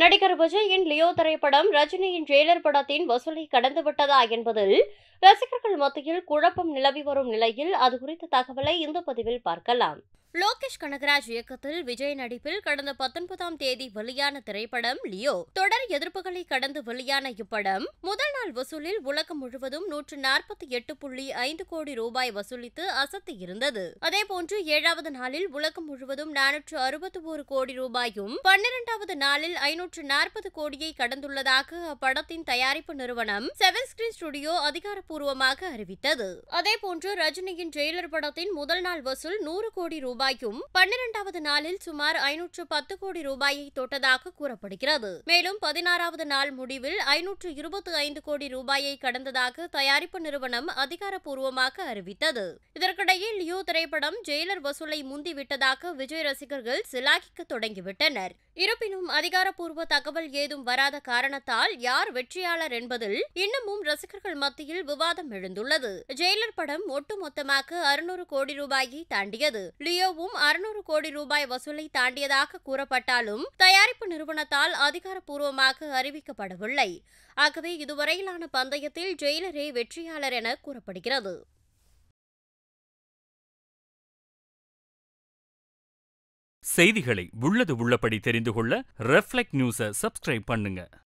நடிகர் விஜயின் லியோ திரைப்படம் ரஜினியின் ட்ரெய்லர் படத்தின் வசூலை கடந்துவிட்டதா என்பதில் ரசிகர்கள் மத்தியில் குழப்பம் நிலவி வரும் நிலையில் அது குறித்த தகவலை இந்த பதிவில் பார்க்கலாம். லோகேஷ் கனகராஜ் இயக்கத்தில் விஜய் நடிப்பில் கடந்த 19ஆம் தேதி வெளியான திரைப்படம் லியோ. தொடர் எதிர்ப்புகளை கடந்து வெளியான இப்படம் முதல் நாள் வசூலில் உலகம் முழுவதும் 148.5 கோடி ரூபாய் வசூலித்து அசத்தி இருந்தது. அதேபோன்று 7வது நாளில் உலகம் முழுவதும் 461 கோடி ரூபாயும் 12வது நாளில் 540 கோடியை கடந்துள்ளதாக அப்படத்தின் தயாரிப்பு நிறுவனம் 7 ஸ்கிரீன் ஸ்டுடியோ அதிகாரப்பூர்வமாக அறிவித்தது. அதேபோன்று ரஜினியின் ட்ரெய்லர் படத்தின் முதல் நாள் வசூல் 100 கோடி ரூபாய் 12வது நாளில் சுமார் 510 கோடி ரூபாயை தொட்டதாக கூறப்படுகிறது. மேலும் 16வது நாள் முடிவில் 525 கோடி ரூபாயை கடந்ததாக தயாரிப்பு நிறுவனம் அதிகாரப்பூர்வமாக அறிவித்தது. இதற்கிடையே லியோ திரைப்படம் ஜெயிலர் வசூலை முந்திவிட்டதாக விஜய் ரசிகர்கள் சிலாகிக்க தொடங்கிவிட்டனர். இருப்பினும் அதிகாரப்பூர்வ தகவல் ஏதும் வராத காரணத்தால் யார் வெற்றியாளர் என்பதில் இன்னமும் ரசிகர்கள் மத்தியில் விவாதம் எழுந்துள்ளது. ஜெயிலர் படம் ஒட்டுமொத்தமாக 600 கோடி ரூபாயை தாண்டியது. லியோவும் 600 கோடி ரூபாய் வசூலை தாண்டியதாக கூறப்பட்டாலும் தயாரிப்பு நிறுவனத்தால் அதிகாரப்பூர்வமாக அறிவிக்கப்படவில்லை. ஆகவே இதுவரையிலான பந்தயத்தில் ஜெயிலரே வெற்றியாளர் என கூறப்படுகிறது. செய்திகளை உள்ளது உள்ளபடி தெரிந்து கொள்ள ரெஃப்ளெக்ட் நியூஸை சப்ஸ்கிரைப் பண்ணுங்க.